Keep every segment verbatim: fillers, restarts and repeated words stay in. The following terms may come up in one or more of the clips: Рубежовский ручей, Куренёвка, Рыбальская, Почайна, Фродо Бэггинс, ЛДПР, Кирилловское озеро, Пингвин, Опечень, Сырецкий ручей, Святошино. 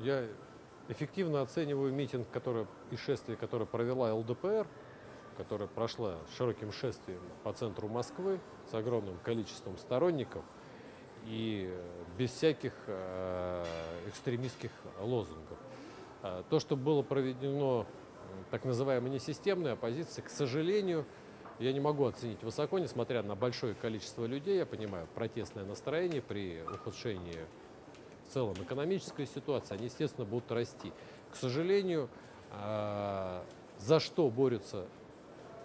Я эффективно оцениваю митинг, который, и шествие, которое провела ЛДПР, которая прошла широким шествием по центру Москвы с огромным количеством сторонников и без всяких экстремистских лозунгов. То, что было проведено так называемая несистемная оппозиция, к сожалению, я не могу оценить высоко, несмотря на большое количество людей. Я понимаю, протестное настроение при ухудшении в целом экономической ситуации, они, естественно, будут расти. К сожалению, за что борются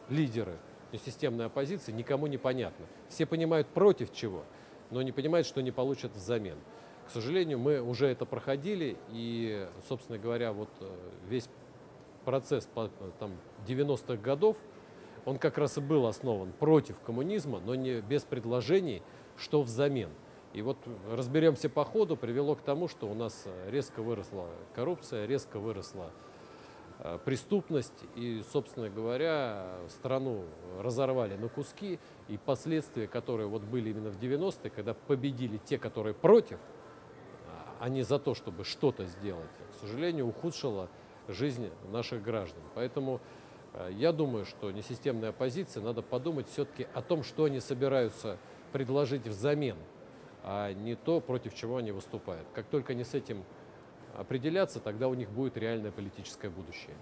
лидеры несистемной оппозиции, никому не понятно. Все понимают, против чего, но не понимают, что не получат взамен. К сожалению, мы уже это проходили, и, собственно говоря, вот весь процесс девяностых годов, он как раз и был основан против коммунизма, но не без предложений, что взамен. И вот разберемся по ходу привело к тому, что у нас резко выросла коррупция, резко выросла преступность, и, собственно говоря, страну разорвали на куски, и последствия, которые вот были именно в девяностые, когда победили те, которые против, а не за то, чтобы что-то сделать, к сожалению, ухудшило жизнь наших граждан. Поэтому я думаю, что несистемной оппозиции надо подумать все-таки о том, что они собираются предложить взамен, а не то, против чего они выступают. Как только они с этим определяться, тогда у них будет реальное политическое будущее.